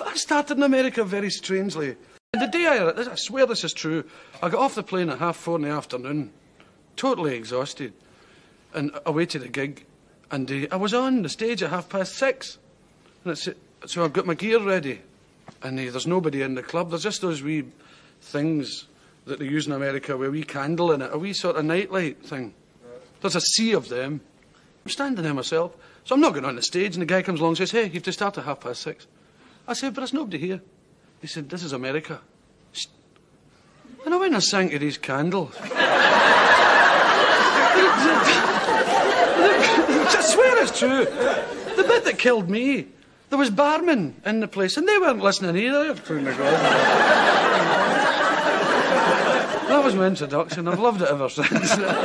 I've started in America very strangely. And the day I swear this is true, I got off the plane at 4:30 in the afternoon, totally exhausted, and awaited a gig, and I was on the stage at 6:30, and so I've got my gear ready, and there's nobody in the club. There's just those wee things that they use in America with a wee candle in it, a wee sort of nightlight thing. There's a sea of them. I'm standing there myself, so I'm not going on the stage, and the guy comes along and says, "Hey, you've to start at 6:30. I said, "But there's nobody here." He said, "This is America." And I went and sang to these candles. I swear it's true. The bit that killed me, there was barmen in the place, and they weren't listening either. Oh my God. That was my introduction. I've loved it ever since.